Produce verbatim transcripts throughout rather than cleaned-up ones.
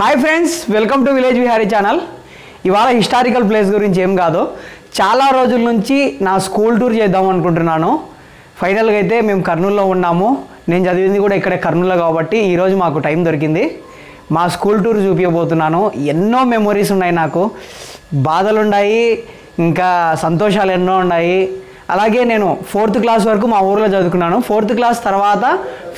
High friends welcome to village Vihari channel इवा historical place गुरिंचि एम कादो चाला रोजुल नुंची ना स्कूल टूर चेद्दाम अनुकुंटुन्नानु फाइनल गा अयिते मेमु कर्नूल उन्नामु नेनु चदिविंदि कूडा इक्कडे कर्नूल काबट्टी ई रोजु माकु टाइम दोरिकिंदी मा स्कूल टूर चूपियबोतुन्नानु एन्नो मेमोरीस उन्नायि नाकु बाधलु उंडायि इंका संतोषालु एन्नो उन्नायि అలాగే నేను फोर्थ క్లాస్ వరకు మా ఊర్లో చదువుకున్నాను फोर्थ క్లాస్ తర్వాత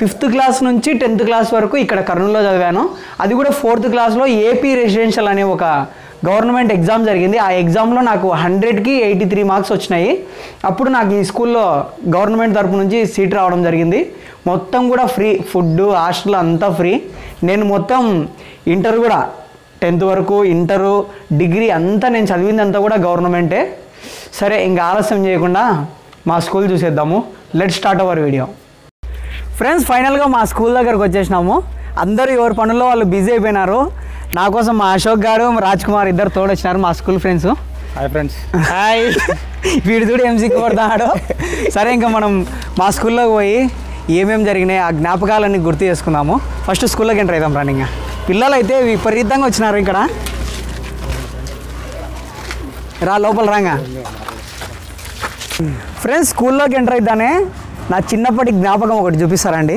ఫిఫ్త్ క్లాస్ నుంచి టెన్త్ క్లాస్ వరకు ఇక్కడ కర్నూలులో చదివాను అది కూడా फोर्थ క్లాస్ లో ఏపీ రెసిడెన్షియల్ అనే ఒక గవర్నమెంట్ ఎగ్జామ్ జరిగింది ఆ ఎగ్జామ్ లో నాకు हंड्रेड కి ఎయిటీ थ्री మార్క్స్ వచ్చాయి అప్పుడు నాకు ఈ స్కూల్లో గవర్నమెంట్ తరపు నుంచి సీట్ రావడం జరిగింది మొత్తం కూడా ఫ్రీ ఫుడ్ హాస్టల్ అంతా ఫ్రీ నేను మొత్తం ఇంటర్ కూడా టెన్త్ వరకు ఇంటర్ డిగ్రీ అంతా నేను చదివిందంతా కూడా గవర్నమెంటే సరే ఇంకా ఆలస్యం చేయకుండా మా స్కూల్ చూసేద్దాము let's start our video friends final గా మా స్కూల్ దగ్గరికి వచ్చేసాము అందరూ ఎవర్ పనుల్లో వాళ్ళు బిజీ అయిపోయారు నా కోసం మా అశోక్ గారు రాజ్ కుమార్ ఇద్దరు తోడు వచ్చారు మా school friends hi friends hi వీడు చూడు ఎంసి కొడతాడు సరే ఇంకా మనం మా స్కూల్ లో పోయి ఏమేం జరిగినాయి ఆ జ్ఞాపకాలను గుర్తు చేసుకుందాము ఫస్ట్ స్కూల్ లోకి ఎంటర్ అయిదాం రన్నింగ్ పిల్లలు అయితే విపరీతంగా వచ్చారు ఇక్కడ రా లోపల రాంగా ఫ్రెండ్స్ స్కూల్లోకి ఎంటర్ అయిదానే నా చిన్నప్పటి జ్ఞాపకం ఒకటి చూపిస్తారండి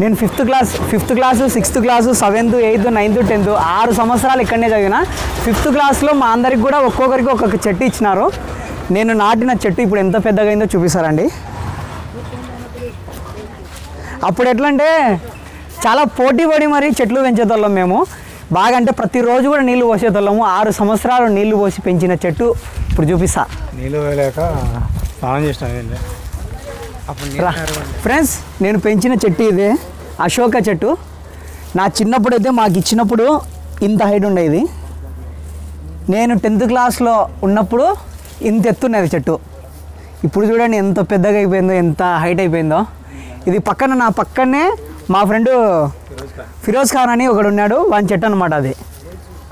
నేను fifth class fifth class sixth class seventh eighth ninth tenth ఆరు సంవత్సరాలు ఇక్కడనే చదివిన ఫిఫ్త్ క్లాస్లో మా అందరికి కూడా ఒక్కొక్కరికి ఒక్కొక్క చెట్టు ఇచ్చినారు నేను నాటిన చెట్టు ఇప్పుడు ఎంత పెద్దగా అయిందో చూపిస్తారండి అప్పుడు ఎట్లా అంటే చాలా పోటీ పడి మరీ చెట్లు పెంచేవాళ్ళం మేము బాగా అంటే ప్రతిరోజు కూడా నీళ్లు పోసేదోళ్ళము ఆరు సంవత్సరాలు నీళ్లు పోసి పెంచిన చెట్టు ఇప్పుడు చూపిస్తా నీళ్లు వేయలేక స్నానం చేస్తాను ఫ్రెండ్స్ నేను పెంచిన చెట్టు ఇదే అశోక చెట్టు నా చిన్నప్పుడు అయితే మాకు ఇచ్చినప్పుడు ఇంత హైట్ ఉండేది నేను టెన్త్ క్లాస్లో ఉన్నప్పుడు ఇంత ఎత్తు ఉన్నది చెట్టు ఇప్పుడు చూడండి ఎంత పెద్దగా అయిపోయిందో ఎంత హైట్ అయిపోయిందో ఇది పక్కన నా పక్కనే మా ఫ్రెండ్ ఫిరోజ్ ఖాన్ అని ఒకడు ఉన్నాడు వాని చెట్టు అనమాట అది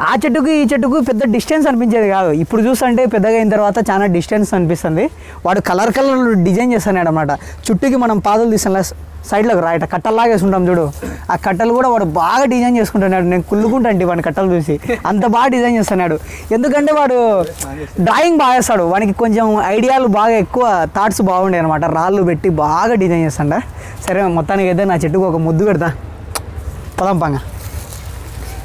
ఆ చెట్టుకు ఈ చెట్టుకు పెద్ద డిస్టెన్స్ అనిపించేది కాదు ఇప్పుడు చూస్తుంటే పెద్దగా అయిన తర్వాత చాలా డిస్టెన్స్ అనిపిస్తుంది వాడు కలర్ కలర్ డిజైన్ చేస్తున్నాడు అనమాట చుట్టుకి మనం పాదులు తీసిన సైడ్లోకి రాయట కట్టల్లాగేసి ఉంటాం చూడు ఆ కట్టలు కూడా వాడు బాగా డిజైన్ చేసుకుంటున్నాడు నేను కుళ్ళుకుంటాండి వాడిని కట్టలు చూసి అంత బాగా డిజైన్ చేస్తున్నాడు ఎందుకంటే వాడు డ్రాయింగ్ బాగా వేస్తాడు వానికి కొంచెం ఐడియాలు బాగా ఎక్కువ థాట్స్ బాగుండే అనమాట రాళ్ళు పెట్టి బాగా డిజైన్ చేస్తాడా సరే మొత్తానికి అయితే నా చెట్టుకు ఒక ముద్దు పెడతా పదంపంగా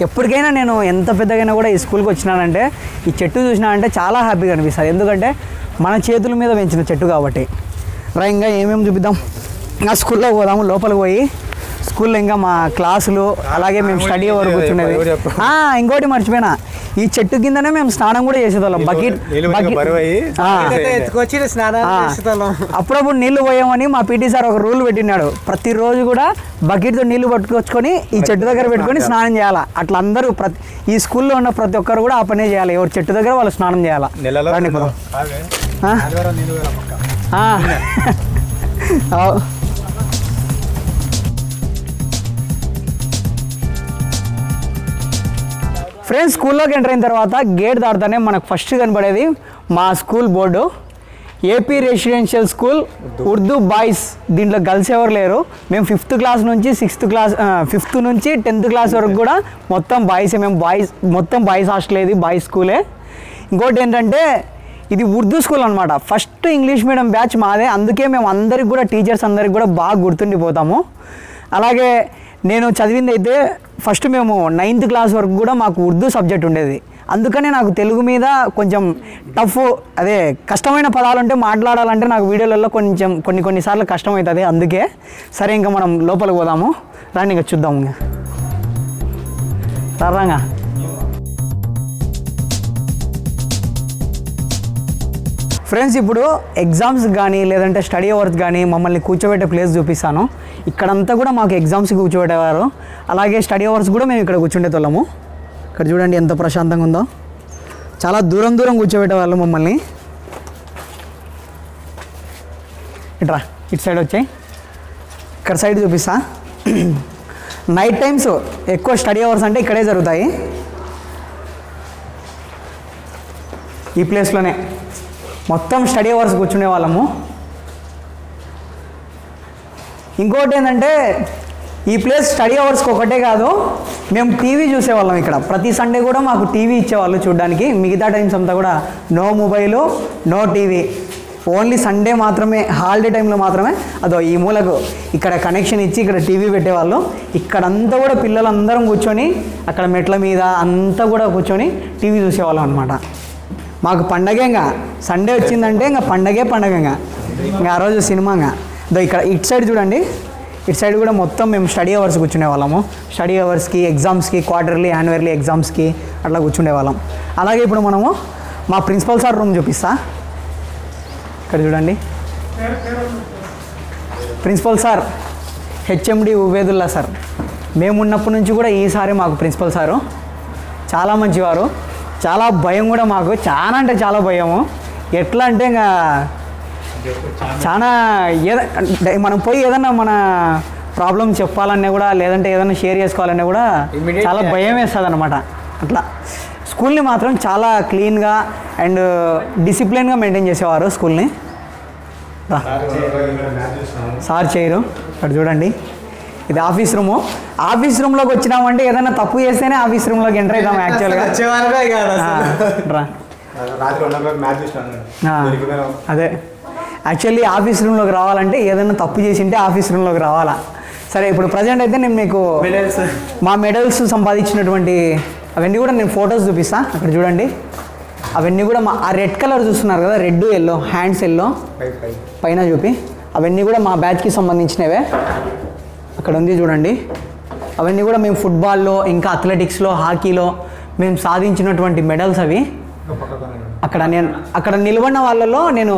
ఎప్పటికైనా నేను ఎంత పెద్దగైనా కూడా ఈ స్కూల్కి వచ్చినానంటే ఈ చెట్టు చూసినానంటే చాలా హ్యాపీగా అనిపిస్తుంది ఎందుకంటే మన చేతుల మీద పెంచిన చెట్టు కాబట్టి రా ఇంకా ఏమేమి చూపిద్దాం ఇంకా స్కూల్లో పోదాము లోపలికి పోయి స్కూల్లో ఇంకా మా క్లాసులు అలాగే మేము స్టడీ అవర్ కూర్చునేది ఇంకోటి మర్చిపోయినా ఈ చెట్టు కిందనే మేము స్నానం కూడా చేసేవాళ్ళం బకెట్ అప్పుడప్పుడు నీళ్లు పోయామని మా పీటీ సార్ ఒక రూల్ పెట్టినాడు ప్రతిరోజు కూడా బకెట్తో నీళ్లు పట్టుకొచ్చుకొని ఈ చెట్టు దగ్గర పెట్టుకొని స్నానం చేయాలా అట్లా అందరూ ప్రతి ఈ స్కూల్లో ఉన్న ప్రతి ఒక్కరు కూడా ఆ పనే చేయాలి ఎవరు చెట్టు దగ్గర వాళ్ళు స్నానం చేయాలా ఫ్రెండ్స్ స్కూల్లోకి ఎంటర్ అయిన తర్వాత గేట్ దాటుతానే మనకు ఫస్ట్ కనబడేది మా school board AP residential school Urdu boys దీంట్లో గర్ల్స్ ఎవరు లేరు మేము ఫిఫ్త్ క్లాస్ నుంచి సిక్స్త్ క్లాస్ ఫిఫ్త్ నుంచి టెన్త్ క్లాస్ వరకు కూడా మొత్తం బాయ్సే మేము బాయ్స్ మొత్తం బాయ్స్ హాస్టల్ ఏది బాయ్స్ స్కూలే ఇంకోటి ఏంటంటే ఇది ఉర్దూ స్కూల్ అనమాట ఫస్ట్ ఇంగ్లీష్ మీడియం బ్యాచ్ మాదే అందుకే మేము అందరికి కూడా టీచర్స్ అందరికి కూడా బాగా గుర్తుండిపోతాము అలాగే నేను చదివింది అయితే ఫస్ట్ మేము నైన్త్ క్లాస్ వరకు కూడా మాకు ఉర్దూ సబ్జెక్ట్ ఉండేది అందుకనే నాకు తెలుగు మీద కొంచెం టఫ్ అదే కష్టమైన పదాలు అంటే మాట్లాడాలంటే నాకు వీడియోలలో కొంచెం కొన్ని కొన్నిసార్లు కష్టం అవుతుంది అందుకే సరే ఇంకా మనం లోపలికి పోదాము రాని ఇంకా చూద్దాము ఇంకా సరదాగా फ्रेंड्स इप्पुडु एग्जाम्स गानी लेदंटे स्टडी अवर्स गानी मम्मल्नि कूर्चोबेट्टे प्लेस चूपिस्तानु इक्कడంతా కూడా మాకు एग्जाम्स కి కూర్చోబెట్టేవారు అలాగే స్టడీ అవర్స్ కూడా మేము ఇక్కడ కూర్చుండేటోళ్ళము ఇక్కడ చూడండి ఎంత ప్రశాంతంగా ఉందో చాలా దూరం దూరం కూర్చోబెట్టేవాళ్ళు మమ్మల్ని ఇట్రా ఇట్ సైడ్ వచ్చే ఇక్కడ సైడ్ చూపిస్తా నైట్ టైమ్స్ ఎక్కువ స్టడీ అవర్స్ అంటే ఇక్కడే జరుగుతాయి ఈ ప్లేస్ లోనే మొత్తం స్టడీ అవర్స్ కూర్చునే వాళ్ళము ఇంకోటి ఏందంటే ఈ ప్లేస్ స్టడీ అవర్స్ ఒకటే కాదు మేము టీవీ చూసేవాళ్ళం ఇక్కడ ప్రతి సండే కూడా మాకు టీవీ ఇచ్చేవాళ్ళు చూడడానికి మిగతా టైమ్స్ అంతా కూడా no mobile no TV only Sunday మాత్రమే హాలిడే టైంలో మాత్రమే అదో ఈ మూలకు ఇక్కడ కనెక్షన్ ఇచ్చి ఇక్కడ టీవీ పెట్టేవాళ్ళు ఇక్కడంతా కూడా పిల్లలందరం కూర్చొని అక్కడ మెట్ల మీద అంతా కూడా కూర్చొని టీవీ చూసేవాళ్ళం అన్నమాట మాకు పండగ ఇంకా సండే వచ్చిందంటే ఇంకా పండగే పండగ ఇంకా ఇంకా ఆ రోజు సినిమా ఇంకా దో ఇక్కడ ఇట్ సైడ్ చూడండి ఇట్ సైడ్ కూడా మొత్తం మేము స్టడీ అవర్స్ కూర్చునే వాళ్ళము స్టడీ అవర్స్కి ఎగ్జామ్స్కి క్వార్టర్లీ యాన్యువర్లీ ఎగ్జామ్స్కి అట్లా కూర్చునే వాళ్ళం అలాగే ఇప్పుడు మనము మా ప్రిన్సిపల్ సార్ రూమ్ చూపిస్తా ఇక్కడ చూడండి principal sir HMD Ubedullah sir మేము ఉన్నప్పటి నుంచి కూడా ఈసారి మాకు ప్రిన్సిపల్ సారు చాలా మంచివారు చాలా భయం కూడా మాకు చాలా అంటే చాలా భయము ఎట్లా అంటే ఇంకా చాలా ఏదంటే మనం పోయి ఏదన్నా మన ప్రాబ్లం చెప్పాలన్నా కూడా లేదంటే ఏదన్నా షేర్ చేసుకోవాలన్నా కూడా చాలా భయం వేస్తుంది అనమాట అట్లా స్కూల్ని మాత్రం చాలా క్లీన్గా అండ్ డిసిప్లిన్గా మెయింటైన్ చేసేవారు స్కూల్ని సార్ చేయరు ఇక్కడ చూడండి ఇది ఆఫీస్ రూము ఆఫీస్ రూమ్లోకి వచ్చినామంటే ఏదైనా తప్పు చేస్తేనే ఆఫీస్ రూమ్లోకి ఎంటర్ అవుతాం యాక్చువల్గా రా అదే యాక్చువల్లీ ఆఫీస్ రూమ్లోకి రావాలంటే ఏదైనా తప్పు చేసింటే ఆఫీస్ రూమ్లోకి రావాలా సరే ఇప్పుడు ప్రజెంట్ అయితే నేను మీకు మా మెడల్స్ సంపాదించినటువంటి అవన్నీ కూడా నేను ఫొటోస్ చూపిస్తాను అక్కడ చూడండి అవన్నీ కూడా మా ఆ రెడ్ కలర్ చూస్తున్నారు కదా రెడ్ ఎల్లో హ్యాండ్స్ ఎల్లో పైన చూపి అవన్నీ కూడా మా బ్యాచ్కి సంబంధించినవే అక్కడ ఉంది చూడండి అవన్నీ కూడా మేము ఫుట్బాల్లో ఇంకా అథ్లెటిక్స్లో హాకీలో మేము సాధించినటువంటి మెడల్స్ అవి అక్కడ నేను అక్కడ నిలబడిన వాళ్ళలో నేను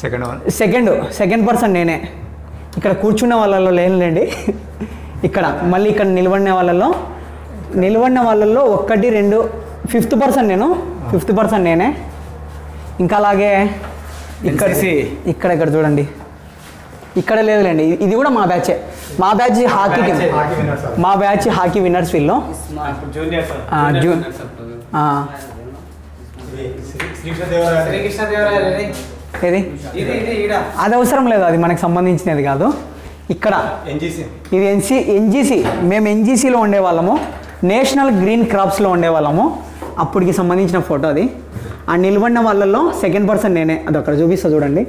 సెకండ్ సెకండ్ సెకండ్ పర్సన్ నేనే ఇక్కడ కూర్చున్న వాళ్ళలో లేనులేండి ఇక్కడ మళ్ళీ ఇక్కడ నిలబడిన వాళ్ళలో నిలబడిన వాళ్ళల్లో ఒక్కటి రెండు ఫిఫ్త్ పర్సన్ నేను ఫిఫ్త్ పర్సన్ నేనే ఇంకా అలాగే ఇక్కడ ఇక్కడ ఇక్కడ చూడండి ఇక్కడ లేదులేండి ఇది కూడా మా బ్యాచే మా బ్యాచ్ హాకీ టీమ్ మా బ్యాచ్ హాకీ విన్నర్స్ వీళ్ళు జూన్ ఏది అది అవసరం లేదు అది మనకు సంబంధించినది కాదు ఇక్కడ ఇది ఎన్సి ఎన్జీసీ మేము ఎన్జీసీలో ఉండేవాళ్ళము నేషనల్ గ్రీన్ క్రాప్స్లో ఉండేవాళ్ళము అప్పటికి సంబంధించిన ఫోటో అది ఆ నిలబడిన వాళ్ళల్లో సెకండ్ పర్సన్ నేనే అది అక్కడ చూపిస్తా చూడండి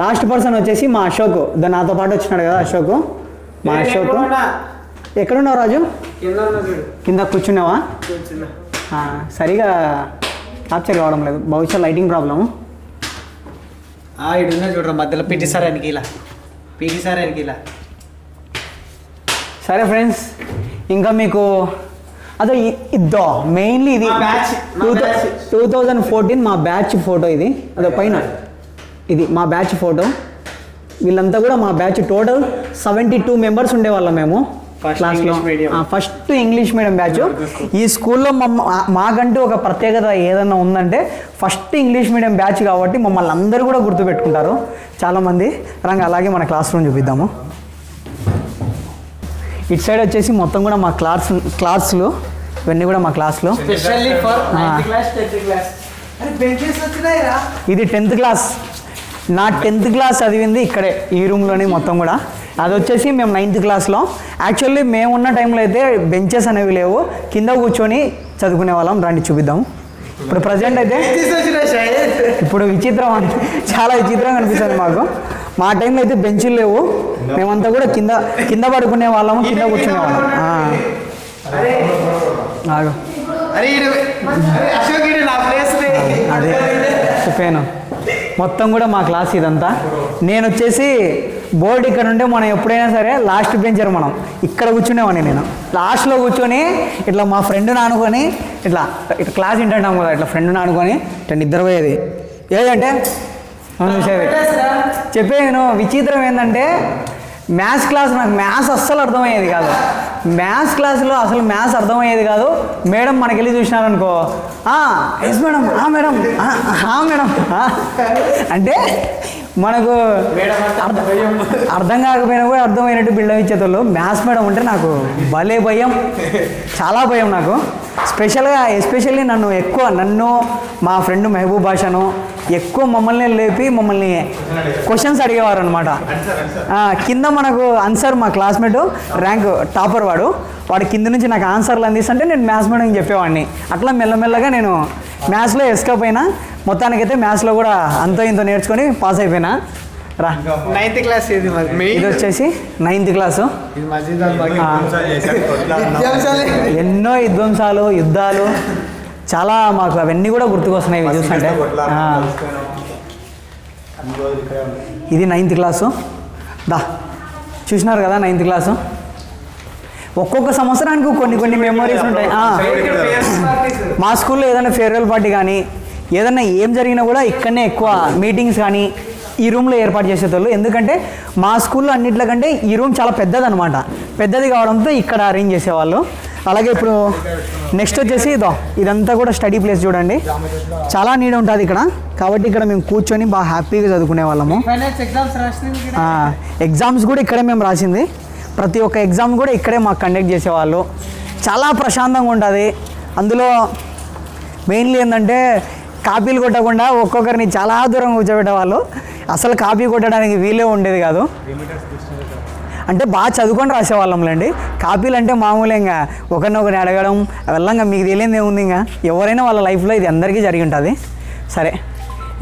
లాస్ట్ పర్సన్ వచ్చేసి మా అశోక్ దాని నాతో పాటు వచ్చినాడు కదా అశోక్ మా అశోక్ ఎక్కడున్నావు రాజు కింద కూర్చున్నావా సరిగా క్యాప్చర్ కావడం లేదు బహుశా లైటింగ్ ప్రాబ్లము ఇడున్నా చూడరా మధ్యలో పీటీ సార్ ఆయనకి ఇలా పీటీ సార్ ఆయనకి ఇలా సరే ఫ్రెండ్స్ ఇంకా మీకు అదే ఇద్దో మెయిన్లీ ఇది టూ థౌజండ్ ఫోర్టీన్ మా బ్యాచ్ ఫోటో ఇది అదో పైన ఇది మా బ్యాచ్ ఫోటో వీళ్ళంతా కూడా మా batch total seventy two members ఉండేవాళ్ళం మేము క్లాస్లో ఫస్ట్ ఇంగ్లీష్ మీడియం బ్యాచ్ ఈ స్కూల్లో మమ్మ మాకంటూ ఒక ప్రత్యేకత ఏదన్నా ఉందంటే ఫస్ట్ ఇంగ్లీష్ మీడియం బ్యాచ్ కాబట్టి మమ్మల్ని అందరూ కూడా గుర్తుపెట్టుకుంటారు చాలామంది రంగ అలాగే మన క్లాస్ రూమ్ చూపిద్దాము ఇటు సైడ్ వచ్చేసి మొత్తం కూడా మా క్లాస్ క్లాసులు ఇవన్నీ కూడా మా క్లాస్లో ఇది టెన్త్ క్లాస్ నా టెన్త్ క్లాస్ చదివింది ఇక్కడే ఈ రూమ్లోనే మొత్తం కూడా అది వచ్చేసి మేము నైన్త్ క్లాస్లో యాక్చువల్లీ మేము ఉన్న టైంలో అయితే బెంచెస్ అనేవి లేవు కింద కూర్చొని చదువుకునే వాళ్ళం రండి చూపిద్దాము ఇప్పుడు ప్రజెంట్ అయితే ఇప్పుడు విచిత్రం చాలా విచిత్రంగా అనిపిస్తుంది మాకు మా టైంలో అయితే బెంచులు లేవు మేమంతా కూడా కింద కింద పడుకునే వాళ్ళము కింద కూర్చునే వాళ్ళం అదే చెప్పాను మొత్తం కూడా మా క్లాస్ ఇదంతా నేను వచ్చేసి బోర్డు ఇక్కడ ఉంటే మనం ఎప్పుడైనా సరే లాస్ట్ బెంచర్ మనం ఇక్కడ కూర్చునేవాడిని. నేను లాస్ట్లో కూర్చొని ఇట్లా మా ఫ్రెండ్ని అనుకొని ఇట్లా ఇట్లా క్లాస్ వింటాం కదా, ఇట్లా ఫ్రెండ్ని అనుకొని ఇట్లా నిద్రపోయేది. ఏదంటే చూసేది చెప్పేది. నేను విచిత్రం ఏంటంటే మ్యాథ్స్ క్లాస్ నాకు మ్యాథ్స్ అస్సలు అర్థమయ్యేది కాదు. మ్యాథ్స్ క్లాస్లో అసలు మ్యాథ్స్ అర్థమయ్యేది కాదు. మేడం మనకి వెళ్ళి చూసినారనుకో, ఎస్ మేడం, ఆ మేడం, ఆ మేడం అంటే మనకు అర్థం కాకపోయినా కూడా అర్థమైనట్టు బిల్డప్ ఇచ్చేటోళ్ళు. మ్యాథ్స్ మేడం అంటే నాకు భలే భయం, చాలా భయం నాకు. స్పెషల్గా ఎస్పెషల్లీ నన్ను ఎక్కువ నన్ను మా ఫ్రెండ్ మెహబూబ్ భాషను ఎక్కువ మమ్మల్ని లేపి మమ్మల్ని క్వశ్చన్స్ అడిగేవారు అనమాట. కింద మనకు ఆన్సర్ మా క్లాస్మేట్ ర్యాంక్ టాపర్ వాడు వాడి కింద నుంచి నాకు ఆన్సర్లు అందిస్తుంటే నేను మ్యాథ్స్ మేడంకి చెప్పేవాడిని. అట్లా మెల్లమెల్లగా నేను మ్యాథ్స్లో ఎస్కపోయినా మొత్తానికైతే మ్యాథ్స్లో కూడా అంతో ఇంతో నేర్చుకొని పాస్ అయిపోయినా. రా నైన్త్ క్లాస్ ఇది ఇది వచ్చేసి నైన్త్ క్లాసు. ఎన్నో విధ్వంసాలు, యుద్ధాలు చాలా మాకు అవన్నీ కూడా గుర్తుకొస్తున్నాయి ఇవి చూస్తుంటే. ఇది నైన్త్ క్లాసు. దా చూసినారు కదా నైన్త్ క్లాసు. ఒక్కొక్క సంవత్సరానికి కొన్ని కొన్ని మెమోరీస్ ఉంటాయి. మా స్కూల్లో ఏదైనా ఫేర్వెల్ పార్టీ కానీ ఏదైనా ఏం జరిగినా కూడా ఇక్కడనే ఎక్కువ మీటింగ్స్ కానీ ఈ రూమ్లో ఏర్పాటు చేసేటోళ్ళు. ఎందుకంటే మా స్కూల్లో అన్నింటికంటే ఈ రూమ్ చాలా పెద్దదనమాట. పెద్దది కావడంతో ఇక్కడ అరేంజ్ చేసేవాళ్ళు. అలాగే ఇప్పుడు నెక్స్ట్ వచ్చేసి ఇదో ఇదంతా కూడా స్టడీ ప్లేస్ చూడండి, చాలా నీడ ఉంటుంది ఇక్కడ. కాబట్టి ఇక్కడ మేము కూర్చొని బాగా హ్యాపీగా చదువుకునే వాళ్ళము. ఎగ్జామ్స్ కూడా ఇక్కడే మేము రాసింది. ప్రతి ఒక్క ఎగ్జామ్ కూడా ఇక్కడే మాకు కండక్ట్ చేసేవాళ్ళు. చాలా ప్రశాంతంగా ఉంటుంది. అందులో మెయిన్లీ ఏంటంటే కాపీలు కొట్టకుండా ఒక్కొక్కరిని చాలా దూరం కూర్చోబెట్టేవాళ్ళు. అసలు కాపీ కొట్టడానికి వీలే ఉండేది కాదు. అంటే బాగా చదువుకొని రాసేవాళ్ళంలేండి. కాపీలు అంటే మామూలుగా ఒకరినొకరిని అడగడం వెళ్ళంగా మీకు తెలియదు ఏముంది. ఇంకా ఎవరైనా వాళ్ళ లైఫ్లో ఇది అందరికీ జరిగి ఉంటుంది. సరే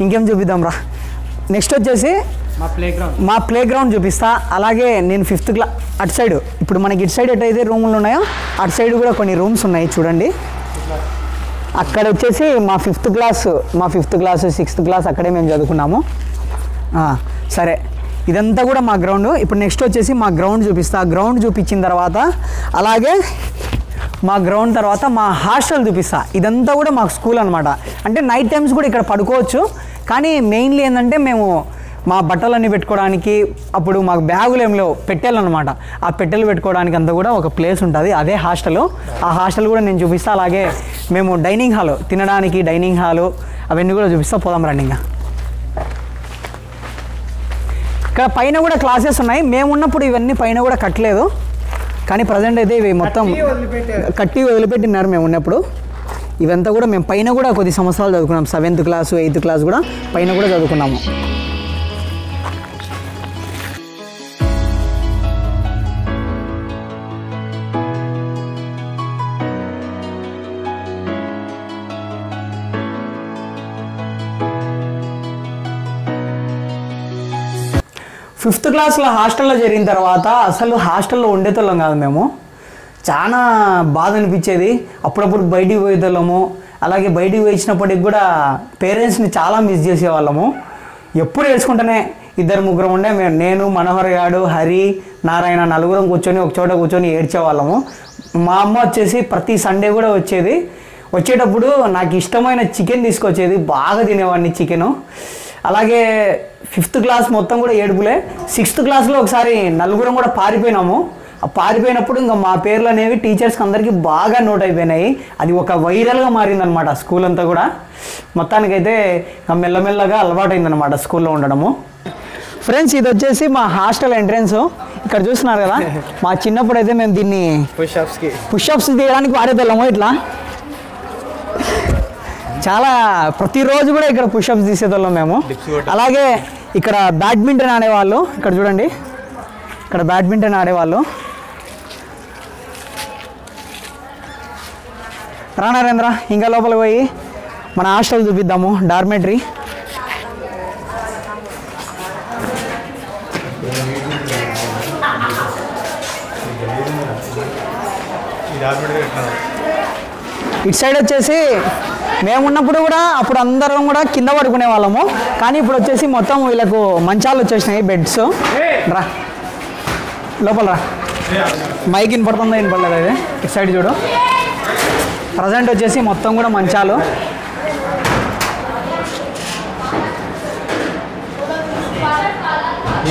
ఇంకేం చూపిద్దాం రా. నెక్స్ట్ వచ్చేసి మా ప్లే గ్రౌండ్ మా ప్లే గ్రౌండ్ చూపిస్తా. అలాగే నేను ఫిఫ్త్ క్లాస్ అటు సైడ్, ఇప్పుడు మనకి ఇటు సైడ్ ఎటైతే రూములు ఉన్నాయో అటు సైడ్ కూడా కొన్ని రూమ్స్ ఉన్నాయి చూడండి. అక్కడ వచ్చేసి మా ఫిఫ్త్ క్లాసు మా ఫిఫ్త్ క్లాసు సిక్స్త్ క్లాస్ అక్కడే మేము చదువుకున్నాము. సరే ఇదంతా కూడా మా గ్రౌండ్. ఇప్పుడు నెక్స్ట్ వచ్చేసి మా గ్రౌండ్ చూపిస్తా. గ్రౌండ్ చూపించిన తర్వాత అలాగే మా గ్రౌండ్ తర్వాత మా హాస్టల్ చూపిస్తా. ఇదంతా కూడా మాకు స్కూల్ అనమాట. అంటే నైట్ టైమ్స్ కూడా ఇక్కడ పడుకోవచ్చు. కానీ మెయిన్లీ ఏంటంటే మేము మా బట్టలన్నీ పెట్టుకోవడానికి, అప్పుడు మాకు బ్యాగులు ఏం లేవు, పెట్టెలు అనమాట. ఆ పెట్టెలు పెట్టుకోవడానికి అంతా కూడా ఒక ప్లేస్ ఉంటుంది, అదే హాస్టల్. ఆ హాస్టల్ కూడా నేను చూపిస్తాను. అలాగే మేము డైనింగ్ హాల్, తినడానికి డైనింగ్ హాలు అవన్నీ కూడా చూపిస్తా. పోదాం రండి. ఇంకా ఇక్కడ పైన కూడా క్లాసెస్ ఉన్నాయి. మేమున్నప్పుడు ఇవన్నీ పైన కూడా కట్టలేదు, కానీ ప్రజెంట్ అయితే ఇవి మొత్తం కట్టి వదిలిపెట్టినారు మేము ఉన్నప్పుడు. ఇవంతా కూడా మేము పైన కూడా కొద్ది సంవత్సరాలు చదువుకున్నాం. సెవెంత్ క్లాసు ఎయిత్ క్లాస్ కూడా పైన కూడా చదువుకున్నాము. ఫిఫ్త్ క్లాస్లో హాస్టల్లో చేరిన తర్వాత అసలు హాస్టల్లో ఉండేతోళ్ళం కాదు మేము. చాలా బాధ అనిపించేది. అప్పుడప్పుడు బయటికి పోయేటోళ్ళము. అలాగే బయటికి పోయించినప్పటికి కూడా పేరెంట్స్ని చాలా మిస్ చేసేవాళ్ళము. ఎప్పుడు ఏడ్చుకుంటేనే ఇద్దరు ముగ్గురం ఉండే మేము, నేను, మనోహర్ గారు, హరి, నారాయణ నలుగురం కూర్చొని ఒక చోట కూర్చొని ఏడ్చేవాళ్ళము. మా అమ్మ వచ్చేసి ప్రతి సండే కూడా వచ్చేది. వచ్చేటప్పుడు నాకు ఇష్టమైన చికెన్ తీసుకొచ్చేది. బాగా తినేవాడిని చికెను. అలాగే ఫిఫ్త్ క్లాస్ మొత్తం కూడా ఏడుపులే. సిక్స్త్ క్లాస్లో ఒకసారి నలుగురం కూడా పారిపోయినాము. పారిపోయినప్పుడు ఇంకా మా పేర్లు అనేవి టీచర్స్కి అందరికీ బాగా నోట్ అయిపోయినాయి. అది ఒక వైరల్గా మారిందనమాట స్కూల్ అంతా కూడా. మొత్తానికైతే ఇంకా మెల్లమెల్లగా అలవాటైందనమాట స్కూల్లో ఉండడము. ఫ్రెండ్స్ ఇది వచ్చేసి మా హాస్టల్ ఎంట్రన్స్. ఇక్కడ చూస్తున్నారు కదా, మా చిన్నప్పుడు అయితే మేము దీన్ని పుష్అప్స్కి పుష్అప్స్ తీయడానికి వాడేదాము. ఇట్లా చాలా ప్రతిరోజు కూడా ఇక్కడ పుష్అప్స్ తీసేటోళ్ళం మేము. అలాగే ఇక్కడ బ్యాడ్మింటన్ ఆడేవాళ్ళు. ఇక్కడ చూడండి, ఇక్కడ బ్యాడ్మింటన్ ఆడేవాళ్ళు. రా నరేంద్ర, ఇంకా లోపలికి పోయి మన హాస్టల్ చూపిద్దాము, డార్మెటరీ. ఇటు సైడ్ వచ్చేసి మేమున్నప్పుడు కూడా అప్పుడు అందరం కూడా కింద పడుకునే వాళ్ళము కానీ ఇప్పుడు వచ్చేసి మొత్తం వీళ్ళకు మంచాలు వచ్చేసాయి బెడ్స్ రా లోపల రా మైక్ ఇన్ పడుతుందా ఇన్ పడలేదా ఇది ఇటు సైడ్ చూడు ప్రజెంట్ వచ్చేసి మొత్తం కూడా మంచాలు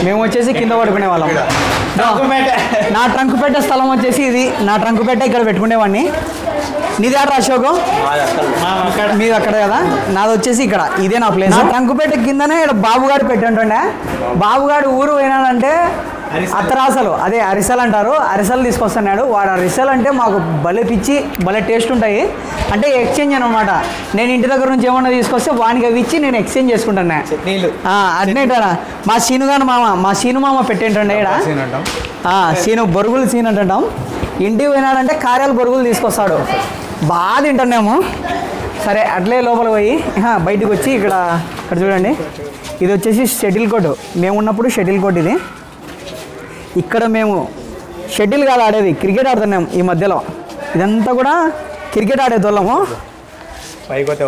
మేము వచ్చేసి కింద పడుకునే వాళ్ళం నా ట్రంకుపేట స్థలం వచ్చేసి ఇది నా ట్రంకుపేట ఇక్కడ పెట్టుకునేవాడిని నీది ఆడ అశోకం మీది అక్కడ కదా నాది వచ్చేసి ఇక్కడ ఇదే నా ప్లేస్ నా ట్రంకుపేట కిందనే ఇక్కడ బాబుగాడు పెట్టుంటుండే బాబుగాడు ఊరు పోయినాడంటే అత్తరాసలు అదే అరిసెలు అంటారు అరిసెలు తీసుకొస్తున్నాడు వాడు అరిసెలు అంటే మాకు భలే పిచ్చి భలే టేస్ట్ ఉంటాయి అంటే ఎక్స్చేంజ్ అనమాట నేను ఇంటి దగ్గర నుంచి ఏమన్నా తీసుకొస్తే వానికి అవి ఇచ్చి నేను ఎక్స్చేంజ్ చేసుకుంటాను అట్నేటారా మా సీనుగాను మామ మా సీను మామ పెట్టేంటండి ఇక్కడ సీను బొరుగులు సీన్ అంటుంటాం ఇంటికి పోయినాడంటే కార్యాలు బొరుగులు తీసుకొస్తాడు బాగా తింటున్నాము సరే అట్లే లోపల పోయి బయటకు వచ్చి ఇక్కడ ఇక్కడ చూడండి ఇది వచ్చేసి షటిల్ కోర్టు మేము ఉన్నప్పుడు షటిల్ కోర్టు ఇది ఇక్కడ మేము షటిల్ కాదు ఆడేది క్రికెట్ ఆడుతున్నాము ఈ మధ్యలో ఇదంతా కూడా క్రికెట్ ఆడేదోళ్ళము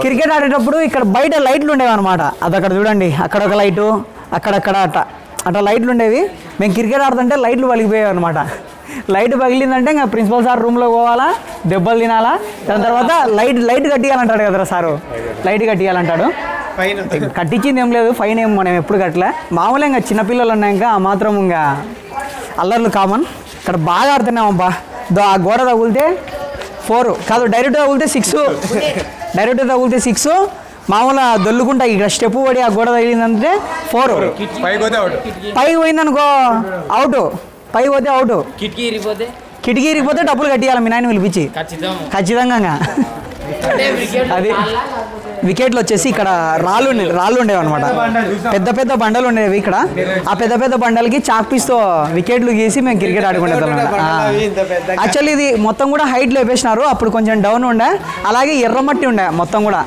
క్రికెట్ ఆడేటప్పుడు ఇక్కడ బయట లైట్లు ఉండేవి అనమాట అది అక్కడ చూడండి అక్కడ ఒక లైటు అక్కడక్కడ అట్ట అట్లా లైట్లు ఉండేవి మేము క్రికెట్ ఆడుతుంటే లైట్లు పలిగిపోయాయి అనమాట లైట్ పగిలిందంటే ఇంకా ప్రిన్సిపల్ సార్ రూమ్లో పోవాలా దెబ్బలు తినాలా దాని తర్వాత లైట్ లైట్ కట్టియాలంటాడు కదరా సారు లైట్ కట్టియాలంటాడు కట్టించింది ఏం లేదు ఫైన్ ఏం మనం ఎప్పుడు కట్టలే మామూలుగా ఇంకా చిన్నపిల్లలు ఉన్నాయి ఇంకా మాత్రం ఇంకా అల్లర్లు కామన్ ఇక్కడ బాగా ఆడుతున్నాం అబ్బా ఆ గోడ తగిలితే ఫోర్ కాదు డైరెక్ట్ తగిలితే సిక్స్ డైరెక్ట్ తగిలితే సిక్స్ మామూలుగా దొల్లుకుంటా ఇక్కడ స్టెప్ పడి ఆ గోడ తగిలిందంటే ఫోర్ పైకి పోయిందనుకో అవుట్ పైకి పోతే అవుట్ కిటికీ ఇరిగిపోతే కిటికీ ఇరిగిపోతే డబ్బులు కట్టియాలి మీ నాయన పిలిపించి ఖచ్చితంగా అది వికెట్లు వచ్చేసి ఇక్కడ రాళ్ళు ఉండేవి రాళ్ళు ఉండేవి అనమాట పెద్ద పెద్ద బండలు ఉండేవి ఇక్కడ ఆ పెద్ద పెద్ద బండలకి చాక్పీస్తో వికెట్లు గీసి మేము క్రికెట్ ఆడుకునేదాం యాక్చువల్లీ ఇది మొత్తం కూడా హైట్ లేపేసినారు అప్పుడు కొంచెం డౌన్ ఉండే అలాగే ఎర్రమట్టి ఉండే మొత్తం కూడా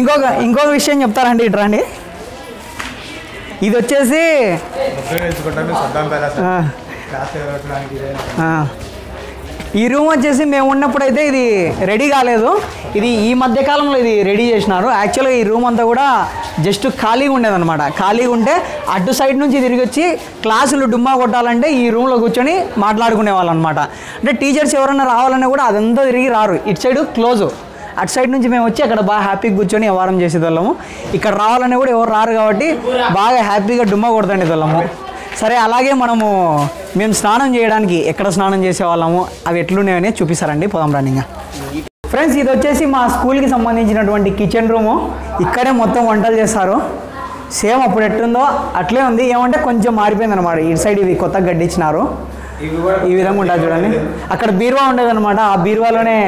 ఇంకొక ఇంకొక విషయం చెప్తారండి ఇట్రండి ఇది వచ్చేసి ఈ రూమ్ వచ్చేసి మేము ఉన్నప్పుడైతే ఇది రెడీ కాలేదు ఇది ఈ మధ్యకాలంలో ఇది రెడీ చేసినారు యాక్చువల్గా ఈ రూమ్ అంతా కూడా జస్ట్ ఖాళీగా ఉండేదన్నమాట ఖాళీగా ఉంటే అటు సైడ్ నుంచి తిరిగి వచ్చి క్లాసులు డుమ్మా కొట్టాలంటే ఈ రూమ్లో కూర్చొని మాట్లాడుకునేవాళ్ళు అనమాట అంటే టీచర్స్ ఎవరైనా రావాలన్నా కూడా అదంతా తిరిగి రారు ఇటు సైడ్ క్లోజు అటు సైడ్ నుంచి మేము వచ్చి అక్కడ బాగా హ్యాపీగా కూర్చొని వ్యవహారం చేసేదోళ్ళము ఇక్కడ రావాలని కూడా ఎవరు రారు కాబట్టి బాగా హ్యాపీగా డుమ్మా కొడతాండేదోళ్ళము సరే అలాగే మనము మేము స్నానం చేయడానికి ఎక్కడ స్నానం చేసేవాళ్ళము అవి ఎట్లున్నాయని చూపిస్తారండి పోదాం రన్నింగ్ ఫ్రెండ్స్ ఇది వచ్చేసి మా స్కూల్కి సంబంధించినటువంటి కిచెన్ రూము ఇక్కడే మొత్తం వంటలు చేస్తారు సేమ్ అప్పుడు ఎట్లుందో అట్లే ఉంది ఏమంటే కొంచెం మారిపోయింది అనమాట ఇటు సైడ్ ఇది కొత్తగా గడ్డిచ్చినారు ఈ విధంగా ఉంటుంది చూడండి అక్కడ బీరువా ఉండేది అనమాట ఆ బీరువాలోనే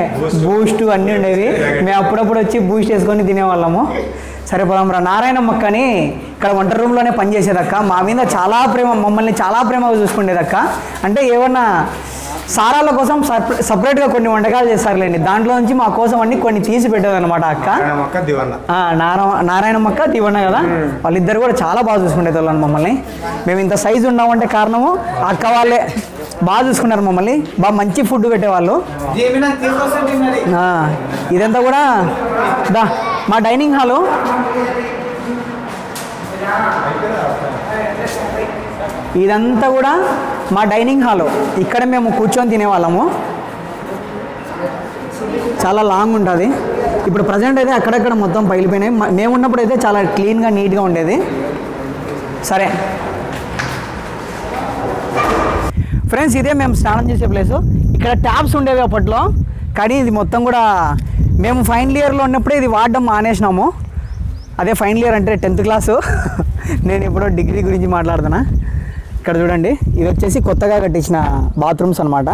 బూస్ట్ అన్నీ ఉండేవి మేము అప్పుడప్పుడు వచ్చి బూస్ట్ వేసుకొని తినేవాళ్ళము సరే పొలం రా నారాయణమ్మక్క అని ఇక్కడ వంట రూమ్లోనే పనిచేసేదక్క మా మీద చాలా ప్రేమ మమ్మల్ని చాలా ప్రేమగా చూసుకునేదక్క అంటే ఏమన్నా సారాల కోసం సపరేట్గా కొన్ని వంటకాలు చేస్తారులేండి దాంట్లో నుంచి మా కోసం అన్ని కొన్ని తీసి పెట్టేదన్నమాట అక్క నారాయణమ్మక్క దివన్న కదా వాళ్ళిద్దరు కూడా చాలా బాగా చూసుకునేవాళ్ళని మమ్మల్ని మేము ఇంత సైజు ఉన్నామంటే కారణము అక్క వాళ్ళే బాగా చూసుకున్నారు మమ్మల్ని బాగా మంచి ఫుడ్ పెట్టేవాళ్ళు ఇదంతా కూడా దా మా డైనింగ్ హాలు ఇదంతా కూడా మా డైనింగ్ హాలు ఇక్కడ మేము కూర్చొని తినేవాళ్ళము చాలా లాంగ్ ఉంటుంది ఇప్పుడు ప్రజెంట్ అయితే అక్కడక్కడ మొత్తం పగిలిపోయినాయి మేము ఉన్నప్పుడు అయితే చాలా క్లీన్గా నీట్గా ఉండేది సరే ఫ్రెండ్స్ ఇదే మేము స్నానం చేసే ప్లేసు ఇక్కడ ట్యాప్స్ ఉండేవి అప్పట్లో కానీ ఇది మొత్తం కూడా మేము ఫైనల్ ఇయర్లో ఉన్నప్పుడే ఇది వాడడం మానేసినాము అదే ఫైనల్ ఇయర్ అంటే టెన్త్ క్లాసు నేను ఇప్పుడు డిగ్రీ గురించి మాట్లాడుతున్నా ఇక్కడ చూడండి ఇది వచ్చేసి కొత్తగా కట్టించిన బాత్రూమ్స్ అనమాట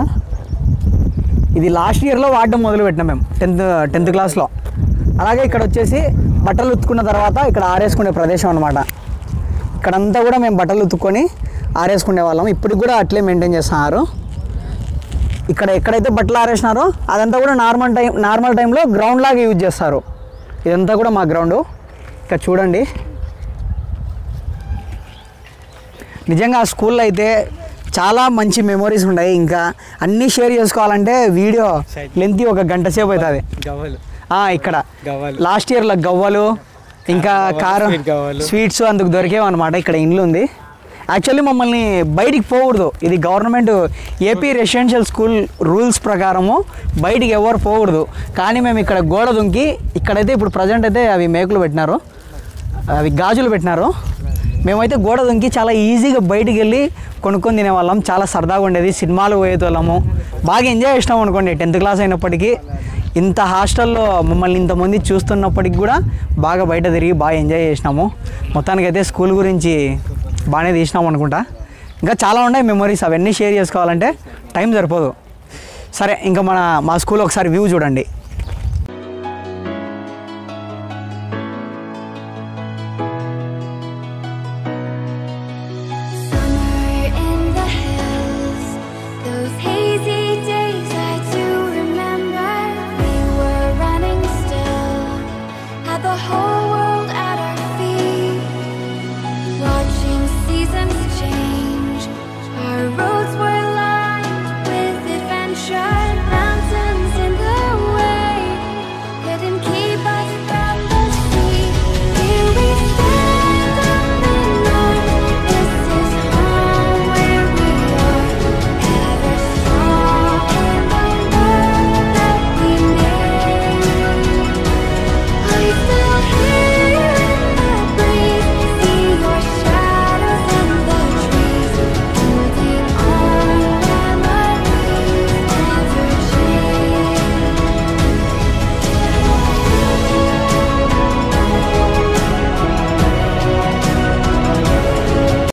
ఇది లాస్ట్ ఇయర్లో వాడడం మొదలుపెట్టినాం మేము టెన్త్ టెన్త్ క్లాస్లో అలాగే ఇక్కడ వచ్చేసి బట్టలు ఉతుక్కున్న తర్వాత ఇక్కడ ఆరేసుకునే ప్రదేశం అనమాట ఇక్కడంతా కూడా మేము బట్టలు ఉతుక్కొని ఆరేసుకునే వాళ్ళం ఇప్పుడు కూడా అట్లే మెయింటైన్ చేస్తున్నారు ఇక్కడ ఎక్కడైతే బట్టలు ఆరేసినారో అదంతా కూడా నార్మల్ టైం నార్మల్ టైంలో గ్రౌండ్ లాగా యూజ్ చేస్తారు ఇదంతా కూడా మా గ్రౌండ్ ఇక్కడ చూడండి నిజంగా ఆ స్కూల్లో అయితే చాలా మంచి మెమరీస్ ఉన్నాయి. ఇంకా అన్ని షేర్ చేసుకోవాలంటే వీడియో లెంతీ ఒక గంట సేపు అవుతుంది. ఇక్కడ లాస్ట్ ఇయర్లో గవ్వలు ఇంకా కారం స్వీట్స్ అందుకు దొరికేవన్నమాట. ఇక్కడ ఇండ్లు ఉంది. యాక్చువల్లీ మమ్మల్ని బయటికి పోకూడదు, ఇది government AP residential school rules ప్రకారము బయటికి ఎవరు పోకూడదు. కానీ మేము ఇక్కడ గోడ దుంకి ఇక్కడైతే ఇప్పుడు ప్రజెంట్ అయితే అవి మేకులు పెట్టినారు, అవి గాజులు పెట్టినారు. మేమైతే గోడ దుంకి చాలా ఈజీగా బయటికి వెళ్ళి కొనుక్కొని తినేవాళ్ళం. చాలా సరదాగా ఉండేది, సినిమాలు పోయేవాళ్ళము, బాగా ఎంజాయ్ చేసినాం అనుకోండి. టెన్త్ క్లాస్ అయినప్పటికీ ఇంత హాస్టల్లో మమ్మల్ని ఇంతమంది చూస్తున్నప్పటికి కూడా బాగా బయట తిరిగి బాగా ఎంజాయ్ చేసినాము. మొత్తానికైతే స్కూల్ గురించి బాగానే తీసినాం అనుకుంటా. ఇంకా చాలా ఉన్నాయి మెమరీస్, అవన్నీ షేర్ చేసుకోవాలంటే టైం సరిపోదు. సరే, ఇంకా మన మా స్కూల్ ఒకసారి వ్యూ చూడండి.